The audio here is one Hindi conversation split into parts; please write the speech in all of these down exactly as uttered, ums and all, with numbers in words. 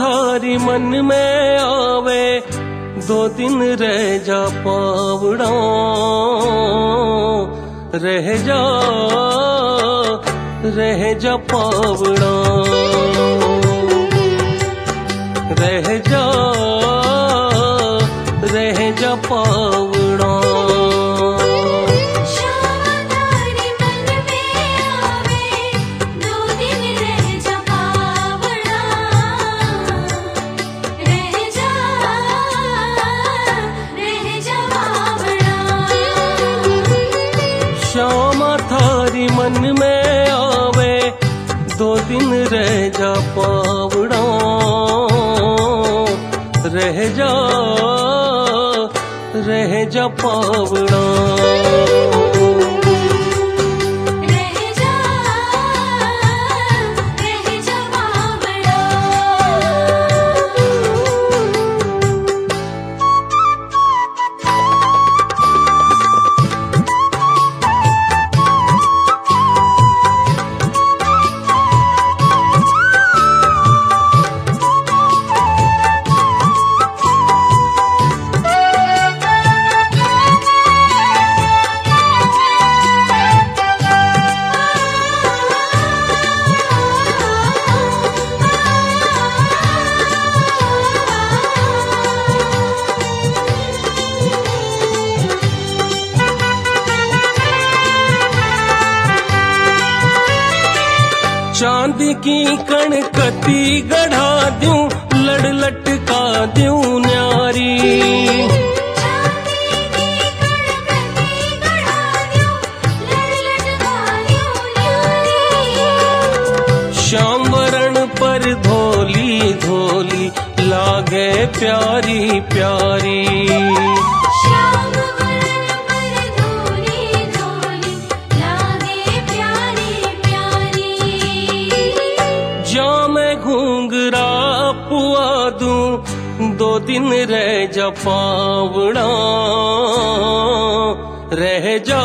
थारी मन में आवे, दो दिन रह जा पावड़ा, रह जा रह जा पावड़ा, रह जा रह जा पावड़ा। श्यामा थारी मन में आवे, दो दिन रह जा पावड़ा, रह जा रह जा पावड़ा, रह जा रह जा पावड़ा। चांद की कणकती गढ़ा दूं, लड़ लटका दूं न्यारी, श्याम वरण पर धोली धोली लागे प्यारी प्यारी। घूंघरा पुआ दूं, दो दिन रह जा पावड़ा, रह जा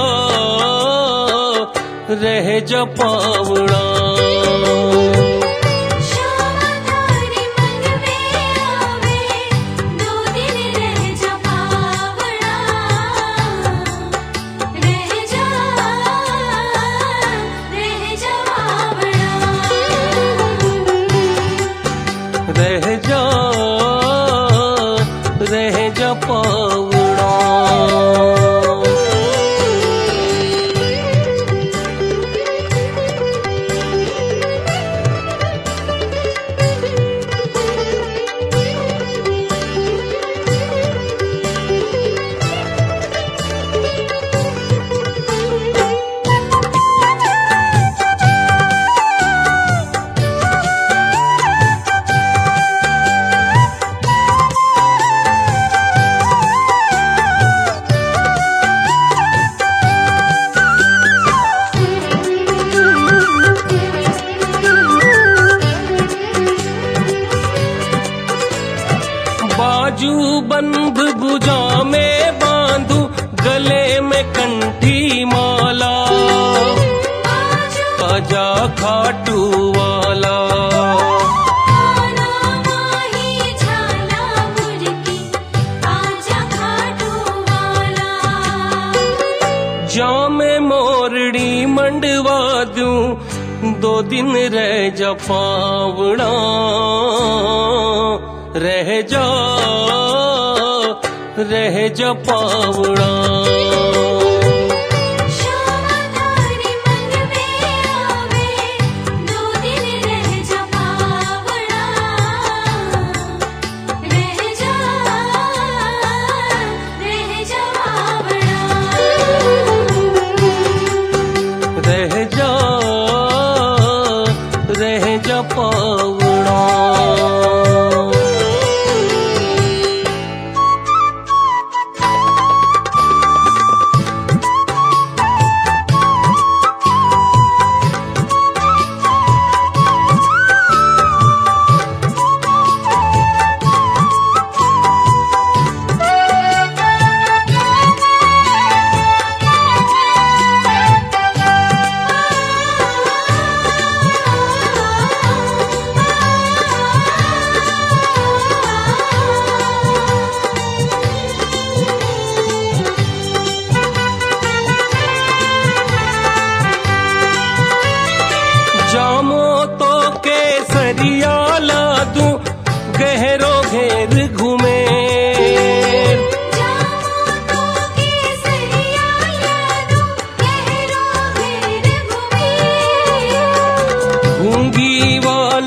रह जा पावड़ा। श्यामा थारी मन में आवे, दो दिन रह जा पावड़ा, रह जा रह जा पावड़ा, रह जा रह जा पावड़ा। बाजू बंध भुजा में बांधू, गले में कंठी माला, आजा खाटू वाला, जा मैं मोरड़ी मंडवा दूं, दो दिन रह जा पावड़ा, रह जा रह जा पावड़ा। श्यामा थारी मन में आवे, दो दिन रह जा पावड़ा, रह जा रह जा पावड़ा, रह जा रह जा पावड़ा।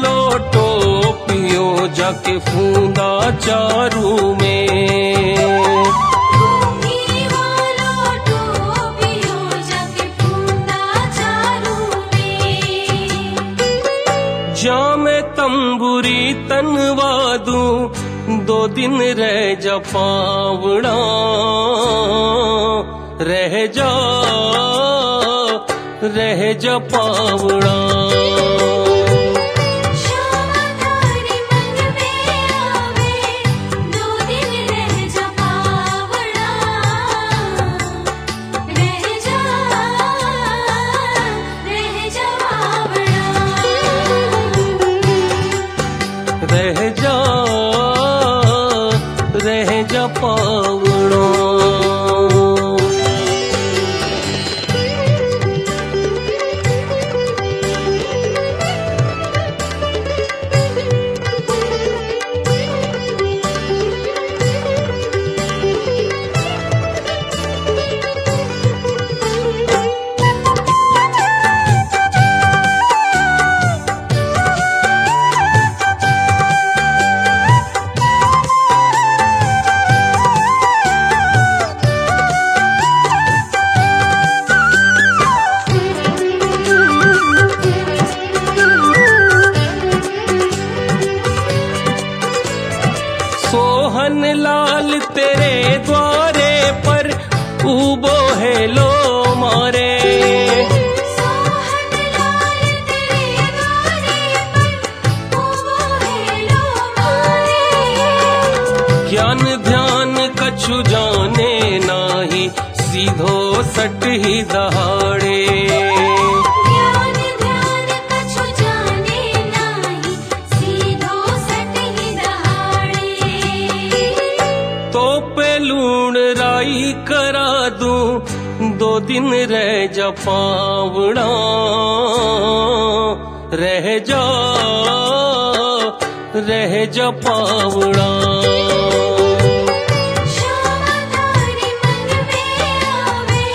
लोटो पियो जाके फूंदा चारू में। जा मैं तंबुरी तनवा दूं, दो दिन रह जा पावड़ा, रह जा रह जा पावड़ा। श्यामा थारी मन में आवे, दो दिन रह जा पावड़ा, रह जा रह जा पावड़ा, रह जा रह जा पावड़ा। सोहन लाल तेरे द्वारे पर उबो है लो मारे, सोहन लाल तेरे द्वारे पर उबो है लो मारे। ज्ञान ध्यान कछु जाने नाही, सीधो सट ही दहाड़े, करा दूं दो दिन रह जा पावड़ा, रह जा रह जा पावड़ा। श्यामा थारी मन में आवे,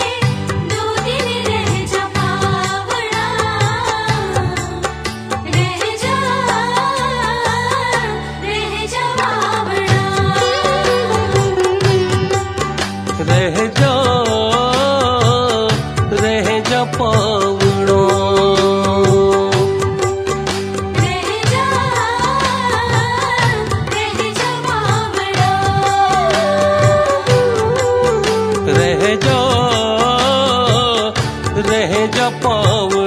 दो दिन रह जा पावड़ा, रह जा रह जा पावड़ा, रह जा रह जा पावड़ा, रह जा रह जा पावड़ा, रह जा रह जा पावड़ा।